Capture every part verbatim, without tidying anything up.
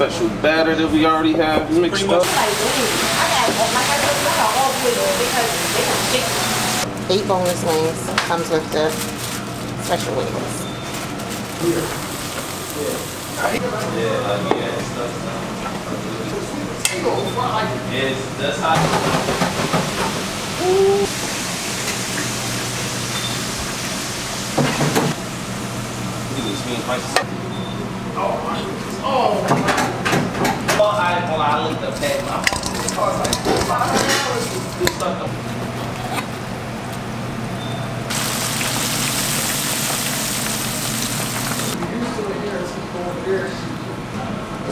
special batter that we already have mixed up. Eight boneless wings comes with the special wings. Ooh.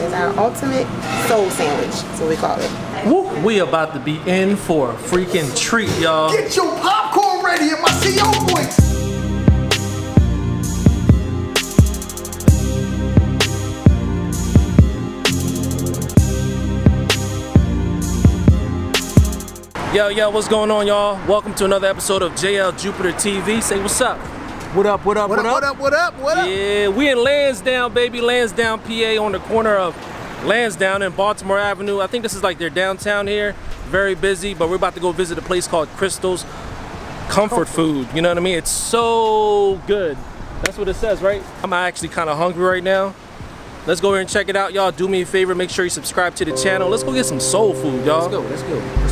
It's our ultimate soul sandwich, so we call it. Woo! We about to be in for a freaking treat, y'all. Get your popcorn ready at my C E O voice. Yo, yo, what's going on, y'all? Welcome to another episode of J L Jupiter T V. Say what's up. What up, what up, what, what up, up? What up, what up, what up? Yeah, we in Lansdowne, baby. Lansdowne, P A, on the corner of Lansdowne and Baltimore Avenue. I think this is like their downtown here. Very busy, but we're about to go visit a place called Crystal's Comfort Food. You know what I mean? It's so good. That's what it says, right? I'm actually kind of hungry right now. Let's go here and check it out, y'all. Do me a favor. Make sure you subscribe to the channel. Let's go get some soul food, y'all. Let's go, let's go.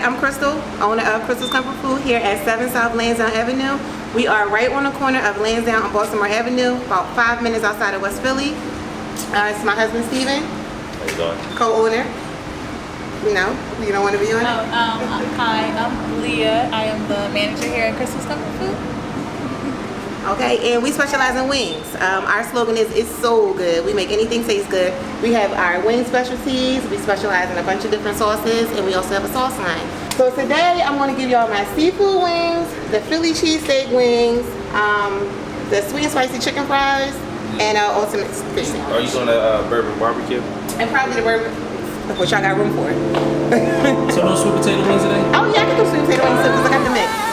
I'm Crystal, owner of Crystal's Comfort Food here at seven South Lansdowne Avenue. We are right on the corner of Lansdowne and Baltimore Avenue, about five minutes outside of West Philly. Uh, it's my husband, Steven, co-owner. No, you don't want to be on it? Oh, um, hi, I'm Leah. I am the manager here at Crystal's Comfort Food. Okay, and we specialize in wings. Um, our slogan is, it's so good. We make anything taste good. We have our wing specialties. We specialize in a bunch of different sauces, and we also have a sauce line. So today, I'm going to give y'all my seafood wings, the Philly cheesesteak wings, um, the sweet and spicy chicken fries, and our ultimate fish sandwich. Are you doing the uh, bourbon barbecue? And probably the bourbon, which y'all got room for. So no sweet potato wings today? Oh yeah, I can do sweet potato wings too, because I got the mix.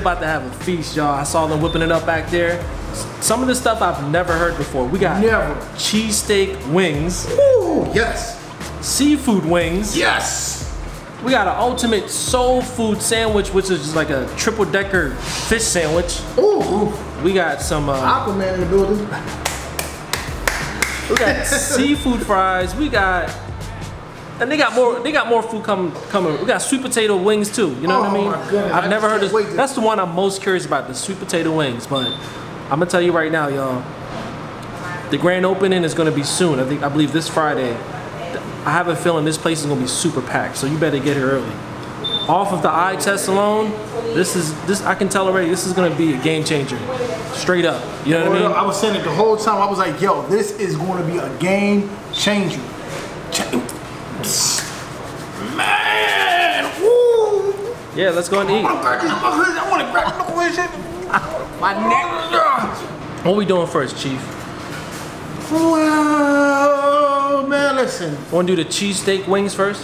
About to have a feast, y'all. I saw them whipping it up back there. Some of this stuff I've never heard before. We got never. Cheesesteak wings. Ooh, yes. Seafood wings. Yes. We got an ultimate soul food sandwich, which is just like a triple decker fish sandwich. Ooh. We got some uh, Aquaman in the building. We got seafood fries. We got And they got more. They got more food coming. Coming. We got sweet potato wings too. You know oh what I mean? My goodness, I've never heard of. That's the one I'm most curious about. The sweet potato wings. But I'm gonna tell you right now, y'all. The grand opening is gonna be soon. I think. I believe this Friday. I have a feeling this place is gonna be super packed. So you better get here early. off of the eye test alone, this is this I can tell already. This is gonna be a game changer, straight up. You know what I mean? I was saying it the whole time. I was like, yo, this is gonna be a game changer. Man, woo! Yeah, let's go and eat. I wanna crack my neck. What we doing first, Chief? Well, man, listen. Wanna do the cheesesteak wings first?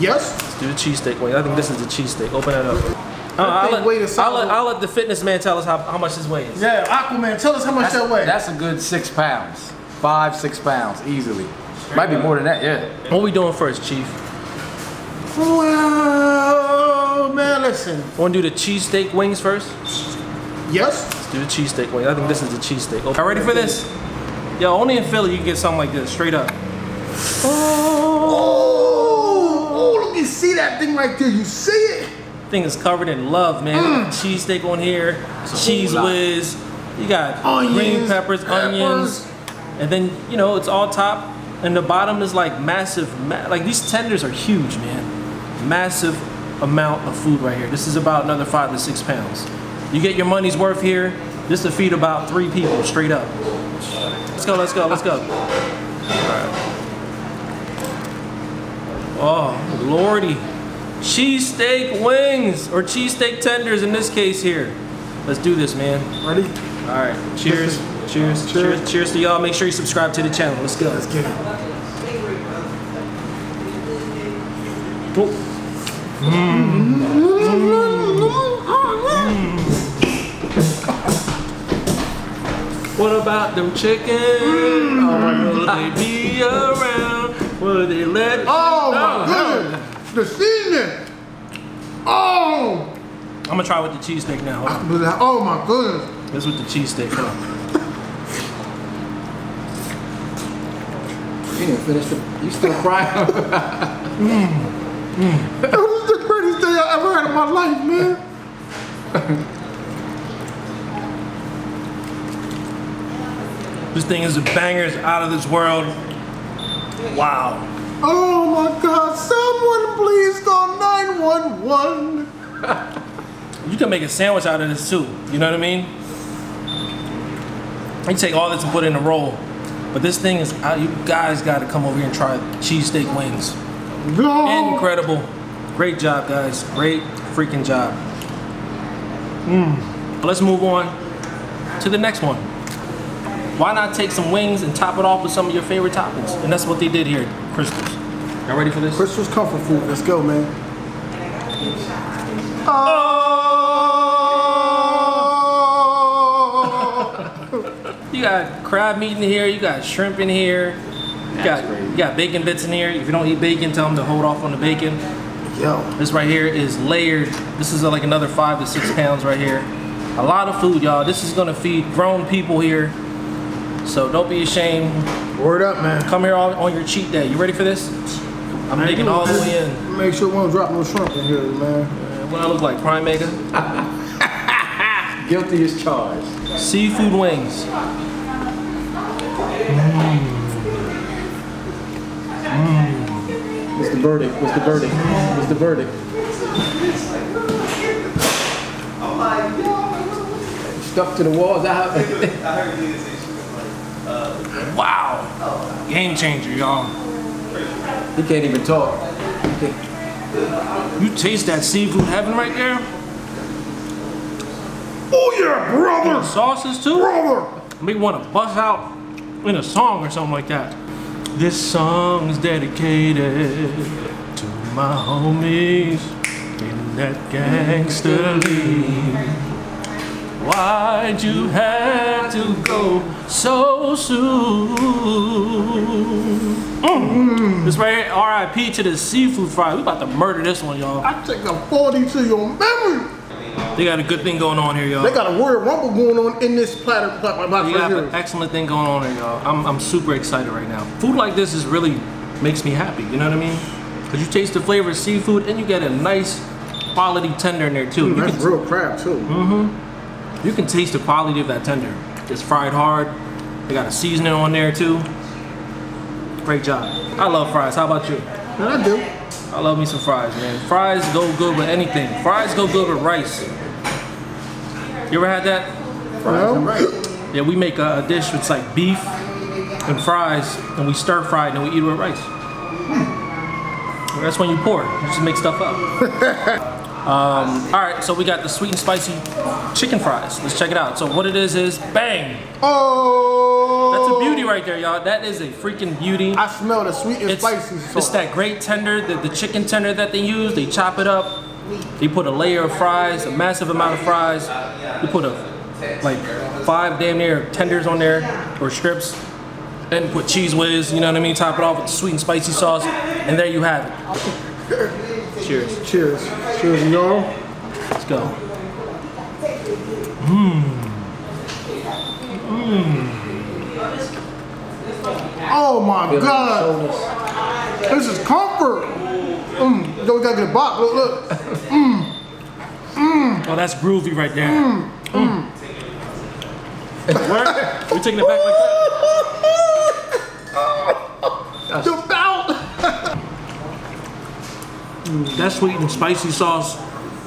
Yes. Let's do the cheesesteak wings. I think this is the cheesesteak. Open that up. Uh, I'll, let, I'll, let, I'll let the fitness man tell us how, how much this weighs. Yeah, Aquaman, tell us how much that's, that weighs. That's a good six pounds. Five, six pounds, easily. Might be more than that, yeah. What we doing first, Chief? Well, man, listen. Wanna do the cheesesteak wings first? Yes. Let's do the cheesesteak wings. I think this is the cheesesteak. Y'all ready for this? Yo, only in Philly you can get something like this, straight up. Oh, oh, look, you see that thing right there, you see it? Thing is covered in love, man. Mm. Cheesesteak on here, cheese whiz, you got onions, green peppers, peppers, onions, and then, you know, it's all top, and the bottom is like massive, ma like these tenders are huge, man. Massive amount of food right here. This is about another five to six pounds. You get your money's worth here. This will feed about three people, straight up. Let's go, let's go, let's go. All right. Oh, lordy. Cheesesteak wings, or cheesesteak tenders in this case here. Let's do this, man. Ready? All right, cheers, cheers, cheers, cheers, cheers to y'all. Make sure you subscribe to the channel. Let's go. Let's get it. Oh. Mm. Mm. What about them chickens? Mm. Will they be around? Will they let you Oh know? My goodness! The seasoning! Oh! I'm gonna try with the cheesesteak now. Huh? Oh my goodness! This with the cheesesteak, huh? You didn't finish the. You still crying? mm. Mm. That was the greatest thing I ever had in my life, man! This thing is a banger, it's out of this world. Wow. Oh my God, someone please call nine one one. You can make a sandwich out of this too, you know what I mean? You take all this and put it in a roll. But this thing is out, you guys gotta come over here and try cheesesteak wings. No. Incredible. Great job, guys, great freaking job. Mm. Let's move on to the next one. Why not take some wings and top it off with some of your favorite toppings? And that's what they did here at Crystal's. Y'all ready for this? Crystal's Comfort Food. Let's go, man. Oh! You got crab meat in here. You got shrimp in here. You got, you got bacon bits in here. If you don't eat bacon, tell them to hold off on the bacon. Yo. This right here is layered. This is like another five to six pounds right here. A lot of food, y'all. This is gonna feed grown people here. So don't be ashamed. Word up, man. Come here on, on your cheat day. You ready for this? I'm man, digging all the way in. Make sure we don't drop no shrimp in here, man. What I look like, Prime Maker? Guilty as charged. Seafood wings. Mm. Mm. What's the verdict? What's the verdict? What's the verdict? Oh my God. Stuck to the walls. I heard you say wow, game changer, y'all. He can't even talk. You taste that seafood heaven right there? Oh yeah, brother! And sauces too? Brother! Make me want to bust out in a song or something like that. This song is dedicated to my homies in that gangster league. Why'd you have to go so soon? Mm. This right here, R I P to the seafood fry. We about to murder this one, y'all. I take a forty to your memory. They got a good thing going on here, y'all. They got a Royal Rumble going on in this platter. platter right they got here. An excellent thing going on here, y'all. I'm, I'm super excited right now. Food like this is really makes me happy, you know what I mean? Because you taste the flavor of seafood and you get a nice quality tender in there, too. Mm, you that's can, real crab, too. Mm-hmm. You can taste the quality of that tender. It's fried hard. They got a seasoning on there too. Great job. I love fries. How about you? I do. I love me some fries, man. Fries go good with anything. Fries go good with rice. You ever had that? Fries and rice. Yeah, we make a, a dish that's like beef and fries, and we stir fry it and we eat it with rice. Hmm. That's when you pour it. You just make stuff up. um, all right, so we got the sweet and spicy chicken fries. Let's check it out. So what it is is bang. Oh. That's a beauty right there, y'all. That is a freaking beauty. I smell the sweet and it's, spicy sauce. It's that great tender, the, the chicken tender that they use. They chop it up. They put a layer of fries, a massive amount of fries. They put a like five damn near tenders on there or strips. Then put cheese whiz, you know what I mean? Top it off with the sweet and spicy sauce, and there you have it. Cheers. Cheers. Cheers, y'all. Let's go. Mmm. Mmm. Oh my God. This is comfort. Mmm. Don't gotta get a box. Look, look. Mmm. Mmm. Oh, that's groovy right there. Mmm. Mmm. We're, we're taking it back like that. The belt. That sweet and spicy sauce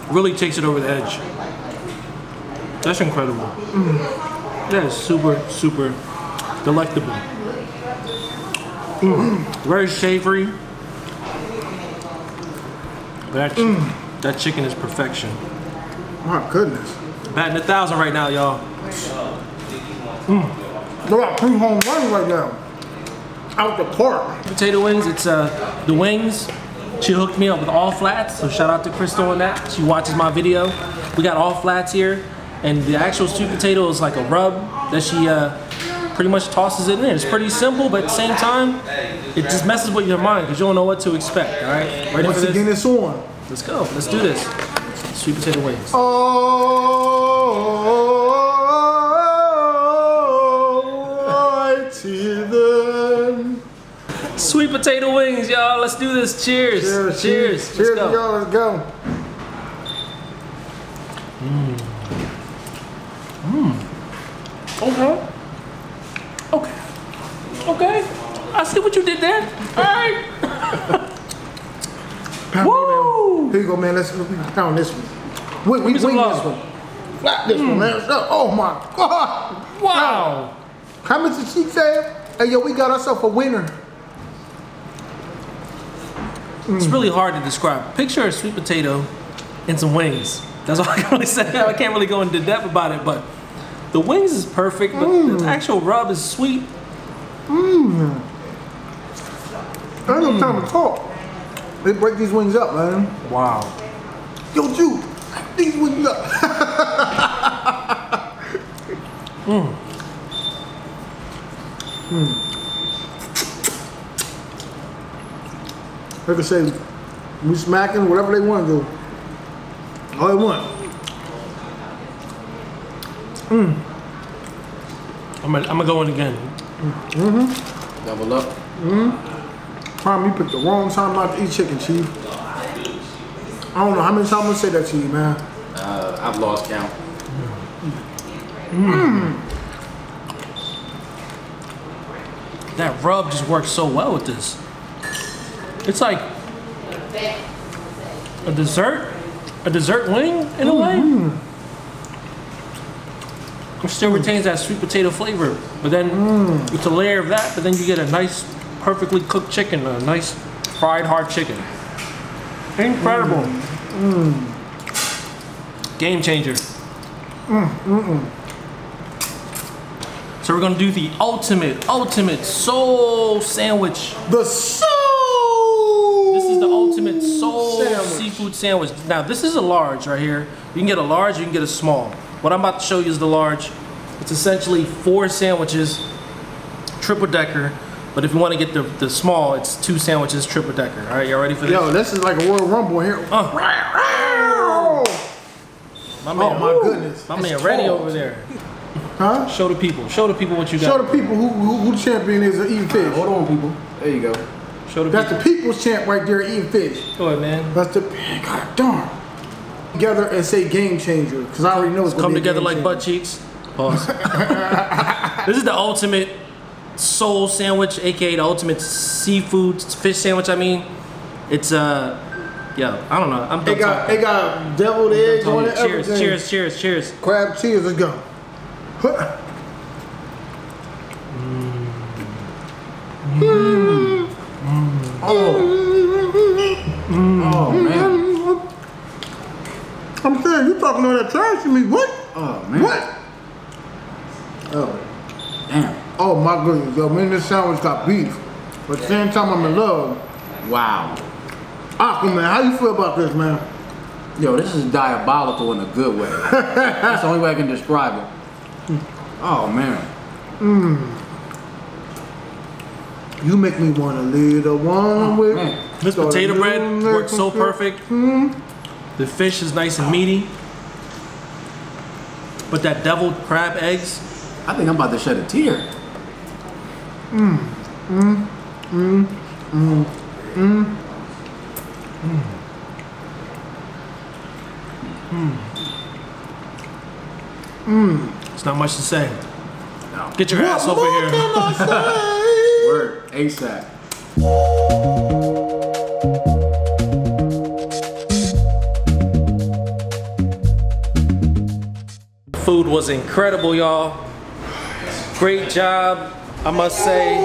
really takes it over the edge. That's incredible. Mm. That is super, super delectable. Mm. Mm. Very savory. That chicken, mm. that chicken is perfection. My goodness. Batting a thousand right now, y'all. Mm. They're at three home runs right now. Out the park. Potato wings, it's uh, the wings. She hooked me up with all flats, so shout out to Crystal on that. She watches my video. We got all flats here, and the actual sweet potato is like a rub that she uh, pretty much tosses it in. It's pretty simple, but at the same time, it just messes with your mind because you don't know what to expect, all right? Ready Once for this? Again, it's on. Let's go, let's do this. Sweet potato wings. Oh, I see the sweet potato wings, y'all. Let's do this. Cheers. Cheers. Cheers. Cheers, let's go. Let's go. Mmm. Mmm. Okay. Okay. Okay. I see what you did there. All right. Woo! Here you go, man. Let's down this one. We, we wing love. This one. Flat this mm. one, man. Oh, my God. Wow. How much did she say? Hey, yo, we got ourselves a winner. It's really hard to describe. Picture a sweet potato and some wings. That's all I can really say. I can't really go into depth about it, but the wings is perfect, but mm. the actual rub is sweet. Mmm. I ain't no time to talk. They break these wings up, man. Wow. Yo, Jude, these wings up. Mmm. Mmm. They can say, we smacking whatever they want to do. All they want. Mm. I'm gonna, I'm gonna go in again. Mm-hmm. Double up. Mm-hmm. Prime, you picked the wrong time out to eat chicken, Chief. I don't know how many times I'm gonna say that to you, man. Uh, I've lost count. Mm. Mm. That rub just works so well with this. It's like a dessert, a dessert wing in a mm-hmm. way. It still retains that sweet potato flavor, but then mm. it's a layer of that, but then you get a nice, perfectly cooked chicken, a nice fried hard chicken. Incredible. Mm. Mm. Game changer. Mm. Mm-mm. So we're gonna do the ultimate, ultimate soul sandwich. The soul. Ultimate soul sandwich. Seafood sandwich. Now this is a large right here. You can get a large, you can get a small. What I'm about to show you is the large. It's essentially four sandwiches, triple decker. But if you want to get the, the small, it's two sandwiches, triple decker. All right, y'all ready for this? Yo, this is like a Royal Rumble here. Uh. My man, oh my woo. Goodness. My it's man ready over there. Huh? Show the people. Show the people what you got. Show the people who who, who champion is of eating fish. Hold on, people. There you go. The That's people. The people's champ right there eating fish. Go ahead, man. That's the God darn. Together and say game changer, because I already know it's come together like changer. Butt cheeks. Pause. This is the ultimate soul sandwich, aka the ultimate seafood fish sandwich. I mean, It's uh, yeah, I don't know. I'm it got it got deviled eggs on it. Cheers, everything. cheers, cheers, cheers. Crab cheese, let's go. Mm. Mm. Oh. Mm. Oh man. I'm saying you talking all that trash to me. What? Oh man. What? Oh. Damn. Oh my goodness, yo, man, this sandwich got beef. But at the same time I'm in love. Wow. Aquaman, man, how you feel about this, man? Yo, this is diabolical in a good way. That's the only way I can describe it. Oh man. Mmm. You make me wanna lead a one with. Oh, this potato bread works so perfect. Mm. The fish is nice and meaty. But that deviled crab eggs, I think I'm about to shed a tear. Mmm. Mmm. Mmm. Mmm. Mmm. Mmm. Mmm. Mmm. It's not much to say. No. Get your what ass over here. Word. ASAP. Food was incredible, y'all. Great job, I must say.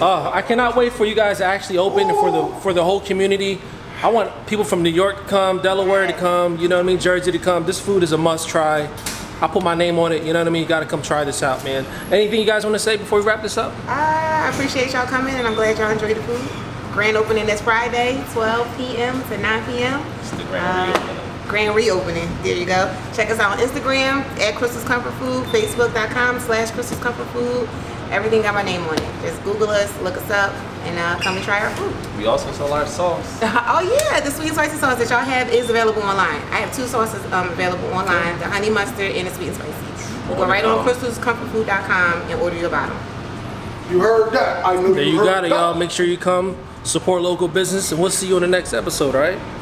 Uh, I cannot wait for you guys to actually open for the for the whole community. I want people from New York to come, Delaware to come, you know what I mean, Jersey to come. This food is a must try. I put my name on it, you know what I mean? You gotta come try this out, man. Anything you guys wanna say before we wrap this up? Uh, I appreciate y'all coming and I'm glad y'all enjoyed the food. Grand opening this Friday, twelve P M to nine P M It's the grand reopening. Uh, Grand reopening. There you go. Check us out on Instagram at Crystal's Comfort Food, Facebook dot com slash Crystal's Comfort Food. Everything got my name on it. Just Google us, look us up, and uh, come and try our food. We also sell our sauce. Oh yeah, the sweet and spicy sauce that y'all have is available online. I have two sauces um, available online: the honey mustard and the sweet and spicy. Go right on Crystal's Comfort Food dot com and order your bottle. You heard that? I knew. There you, you got it, y'all. Make sure you come support local business, and we'll see you in the next episode. All right.